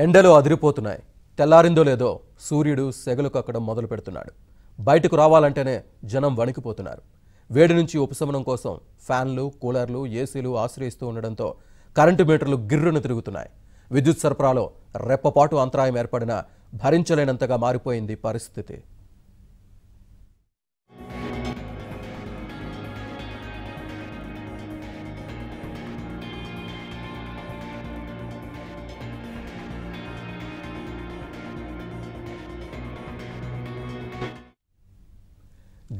ఎండలు అదిరిపోతున్నాయి. తెల్లారిందో లేదో సూర్యుడు సెగలు కక్కడం మొదలు పెడుతున్నాడు. బయటకు రావాలంటేనే జనం వణికిపోతున్నారు. వేడి నుంచి ఉపశమనం కోసం ఫ్యాన్లు, కూలర్లు, ఏసీలు ఆశ్రయిస్తూ ఉండడంతో కరెంటు మీటర్లు గిర్రున తిరుగుతున్నాయి. విద్యుత్ సరఫరాలో రెప్పపాటు అంతరాయం ఏర్పడినా భరించలేనంతగా మారిపోయింది పరిస్థితి.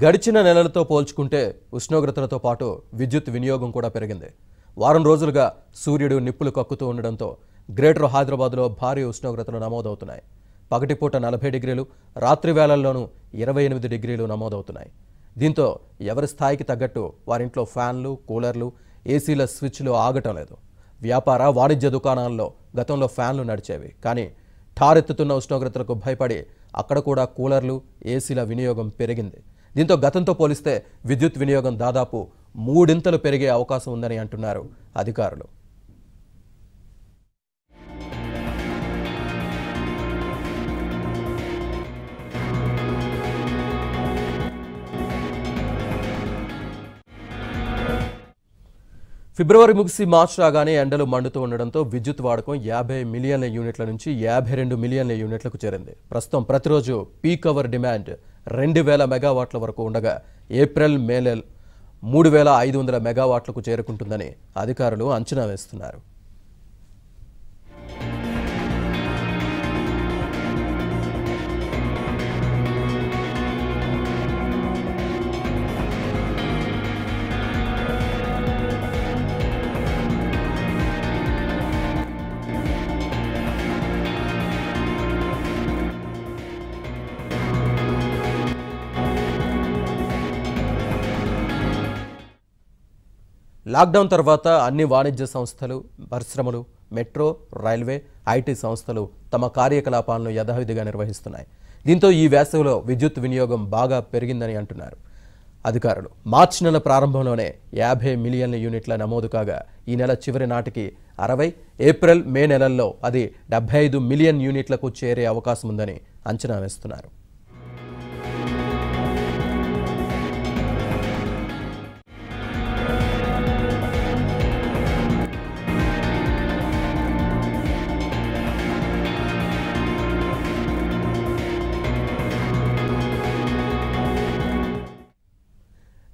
గడిచిన నెలలతో పోల్చుకుంటే ఉష్ణోగ్రతలతో పాటు విద్యుత్ వినియోగం కూడా పెరిగింది. వారం రోజులుగా సూర్యుడు నిప్పులు కక్కుతూ ఉండడంతో గ్రేటర్ హైదరాబాద్లో భారీ ఉష్ణోగ్రతలు నమోదవుతున్నాయి. పగటిపూట 40 డిగ్రీలు, రాత్రి వేళల్లోనూ 28 డిగ్రీలు నమోదవుతున్నాయి. దీంతో ఎవరి స్థాయికి తగ్గట్టు వారింట్లో ఫ్యాన్లు, కూలర్లు, ఏసీల స్విచ్లు ఆగటం లేదు. వ్యాపార వాణిజ్య దుకాణాల్లో గతంలో ఫ్యాన్లు నడిచేవి, కానీ ఠారెత్తుతున్న ఉష్ణోగ్రతలకు భయపడి అక్కడ కూడా కూలర్లు, ఏసీల వినియోగం పెరిగింది. దీంతో గతంతో పోలిస్తే విద్యుత్ వినియోగం దాదాపు 3 ఇంతలు పెరిగే అవకాశం ఉందని అంటున్నారు అధికారులు. ఫిబ్రవరి ముగిసి మార్చి రాగానే ఎండలు మండుతూ ఉండడంతో విద్యుత్ వాడకం 50 మిలియన్ల యూనిట్ల నుంచి 52 మిలియన్ల యూనిట్లకు చేరింది. ప్రస్తుతం ప్రతిరోజు పీక్ అవర్ డిమాండ్ 2000 మెగావాట్ల వరకు ఉండగా ఏప్రిల్, మేలో 3500 మెగావాట్లకు చేరుకుంటుందని అధికారులు అంచనా వేస్తున్నారు. లాక్డౌన్ తర్వాత అన్ని వాణిజ్య సంస్థలు, పరిశ్రమలు, మెట్రో, రైల్వే, ఐటీ సంస్థలు తమ కార్యకలాపాలను యథావిధిగా నిర్వహిస్తున్నాయి. దీంతో ఈ వేసవిలో విద్యుత్ వినియోగం బాగా పెరిగిందని అంటున్నారు అధికారులు. మార్చి నెల ప్రారంభంలోనే 50 మిలియన్ల యూనిట్ల నమోదు కాగా ఈ నెల చివరి నాటికి 60, ఏప్రిల్, మే నెలల్లో అది 75 మిలియన్ యూనిట్లకు చేరే అవకాశం ఉందని అంచనా వేస్తున్నారు.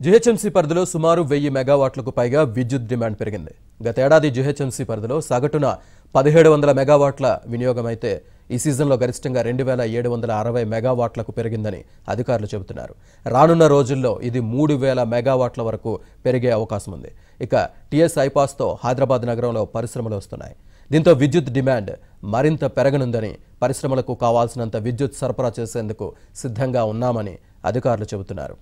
జిహెచ్ఎంసీ పరిధిలో సుమారు 1000 మెగావాట్లకు పైగా విద్యుత్ డిమాండ్ పెరిగింది. గతేడాది జిహెచ్ఎంసీ పరిధిలో సగటున 1700 మెగావాట్ల వినియోగమైతే ఈ సీజన్లో గరిష్టంగా 2760 మెగావాట్లకు పెరిగిందని అధికారులు చెబుతున్నారు. రానున్న రోజుల్లో ఇది 3000 మెగావాట్ల వరకు పెరిగే అవకాశం ఉంది. ఇక టీఎస్ ఐపాస్తో హైదరాబాద్ నగరంలో పరిశ్రమలు వస్తున్నాయి. దీంతో విద్యుత్ డిమాండ్ మరింత పెరగనుందని, పరిశ్రమలకు కావాల్సినంత విద్యుత్ సరఫరా చేసేందుకు సిద్ధంగా ఉన్నామని అధికారులు చెబుతున్నారు.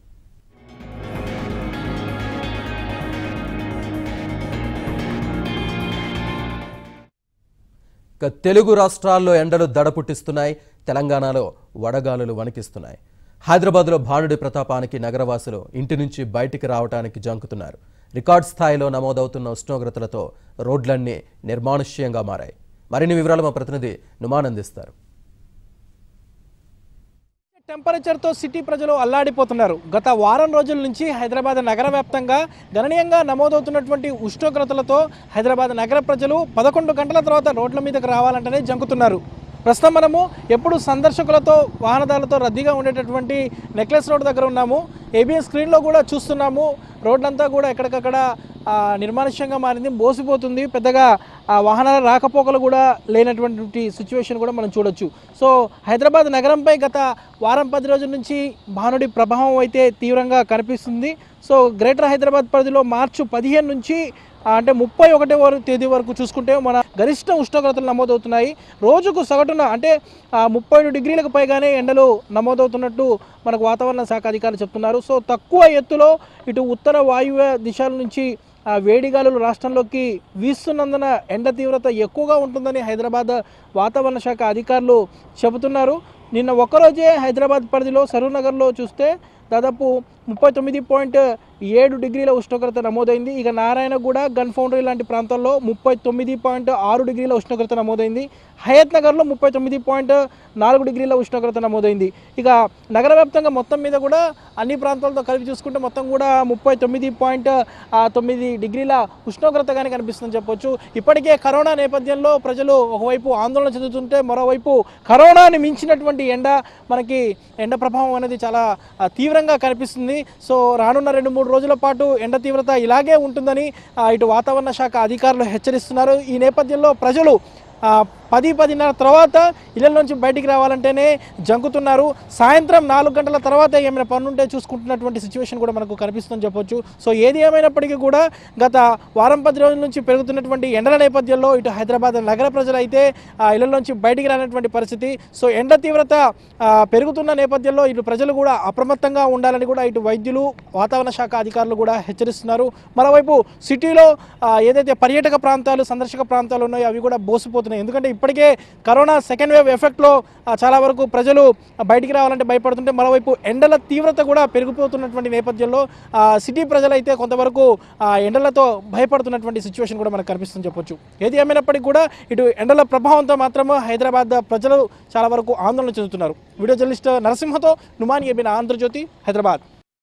తెలుగు రాష్ట్రాల్లో ఎండలు దడపుట్టిస్తున్నాయి. తెలంగాణలో వడగాలులు వణికిస్తున్నాయి. హైదరాబాద్లో భానుడి ప్రతాపానికి నగరవాసులు ఇంటి నుంచి బయటికి రావడానికి జంకుతున్నారు. రికార్డ్ స్థాయిలో నమోదవుతున్న ఉష్ణోగ్రతలతో రోడ్లన్నీ నిర్మానుష్యంగా మారాయి. మరిన్ని వివరాలు మా ప్రతినిధి నుమాన్ అందిస్తారు. టెంపరేచర్తో సిటీ ప్రజలు అల్లాడిపోతున్నారు. గత వారం రోజుల నుంచి హైదరాబాద్ నగర వ్యాప్తంగా గణనీయంగా నమోదవుతున్నటువంటి ఉష్ణోగ్రతలతో హైదరాబాద్ నగర ప్రజలు 11 గంటల తర్వాత రోడ్ల మీదకు రావాలంటేనే జంకుతున్నారు. ప్రస్తుతం మనము ఎప్పుడు సందర్శకులతో, వాహనదారులతో రద్దీగా ఉండేటటువంటి నెక్లెస్ రోడ్ దగ్గర ఉన్నాము. ఏబిఎన్ స్క్రీన్లో కూడా చూస్తున్నాము, రోడ్లంతా కూడా ఎక్కడికక్కడ నిర్మానుష్యంగా మారింది, మోసిపోతుంది. పెద్దగా వాహనాల రాకపోకలు కూడా లేనటువంటి సిచ్యువేషన్ కూడా మనం చూడొచ్చు. సో హైదరాబాద్ నగరంపై గత వారం 10 రోజుల నుంచి భానుడి ప్రభావం అయితే తీవ్రంగా కనిపిస్తుంది. సో గ్రేటర్ హైదరాబాద్ పరిధిలో మార్చి 15 నుంచి అంటే 31వ తేదీ వరకు చూసుకుంటే మన గరిష్ట ఉష్ణోగ్రతలు నమోదవుతున్నాయి. రోజుకు సగటున అంటే 32 డిగ్రీలకు పైగానే ఎండలు నమోదవుతున్నట్టు మనకు వాతావరణ శాఖ అధికారులు చెప్తున్నారు. సో తక్కువ ఎత్తులో ఇటు ఉత్తర వాయువ్య దిశల నుంచి వేడిగాలులు రాష్ట్రంలోకి వీస్తున్నందున ఎండ తీవ్రత ఎక్కువగా ఉంటుందని హైదరాబాద్ వాతావరణ శాఖ అధికారులు చెబుతున్నారు. నిన్న ఒక్కరోజే హైదరాబాద్ పరిధిలో సరూనగర్లో చూస్తే దాదాపు 39.7 డిగ్రీల ఉష్ణోగ్రత నమోదైంది. ఇక నారాయణగూడ గన్ ఫౌండరీ లాంటి ప్రాంతాల్లో 39.6 డిగ్రీల ఉష్ణోగ్రత నమోదైంది. హయత్ నగర్లో 39.4 డిగ్రీల ఉష్ణోగ్రత నమోదైంది. ఇక నగర వ్యాప్తంగా మొత్తం మీద కూడా అన్ని ప్రాంతాలతో కలిపి చూసుకుంటే మొత్తం కూడా 39.9 డిగ్రీల ఉష్ణోగ్రతగానే కనిపిస్తుందని చెప్పొచ్చు. ఇప్పటికే కరోనా నేపథ్యంలో ప్రజలు ఒకవైపు ఆందోళన చెందుతుంటే మరోవైపు కరోనాని మించినటువంటి ఎండ మనకి ఎండ ప్రభావం అనేది చాలా తీవ్రంగా కనిపిస్తుంది. సో రానున్న 2-3 రోజుల పాటు ఎండ తీవ్రత ఇలాగే ఉంటుందని ఇటు వాతావరణ శాఖ అధికారులు హెచ్చరిస్తున్నారు. ఈ నేపథ్యంలో ప్రజలు 10-10:30 తర్వాత ఇళ్ల నుంచి బయటికి రావాలంటేనే జంకుతున్నారు. సాయంత్రం 4 గంటల తర్వాత ఏమైనా పనులుంటే చూసుకుంటున్నటువంటి సిచ్యువేషన్ కూడా మనకు కనిపిస్తుందని చెప్పొచ్చు. సో ఏది ఏమైనప్పటికీ కూడా గత వారం 10 రోజుల నుంచి పెరుగుతున్నటువంటి ఎండల నేపథ్యంలో ఇటు హైదరాబాద్ నగర ప్రజలైతే ఇళ్ల నుంచి బయటికి రానటువంటి పరిస్థితి. సో ఎండ తీవ్రత పెరుగుతున్న నేపథ్యంలో ఇటు ప్రజలు కూడా అప్రమత్తంగా ఉండాలని కూడా ఇటు వైద్యులు, వాతావరణ శాఖ అధికారులు కూడా హెచ్చరిస్తున్నారు. మరోవైపు సిటీలో ఏదైతే పర్యాటక ప్రాంతాలు, సందర్శక ప్రాంతాలు ఉన్నాయో అవి కూడా బోసిపోతున్నాయి. ఎందుకంటే ఇప్పటికే కరోనా సెకండ్ వేవ్ ఎఫెక్ట్లో చాలా వరకు ప్రజలు బయటికి రావాలంటే భయపడుతుంటే మరోవైపు ఎండల తీవ్రత కూడా పెరిగిపోతున్నటువంటి నేపథ్యంలో సిటీ ప్రజలైతే కొంతవరకు ఎండలతో భయపడుతున్నటువంటి సిచ్యువేషన్ కూడా మనకు కనిపిస్తుందని చెప్పొచ్చు. ఏది ఏమైనప్పటికీ కూడా ఇటు ఎండల ప్రభావంతో మాత్రము హైదరాబాద్ ప్రజలు చాలా వరకు ఆందోళన చెందుతున్నారు. వీడియో జర్నలిస్ట్ నరసింహతో నుమాన్ ఏబిన్ ఆంధ్రజ్యోతి, హైదరాబాద్.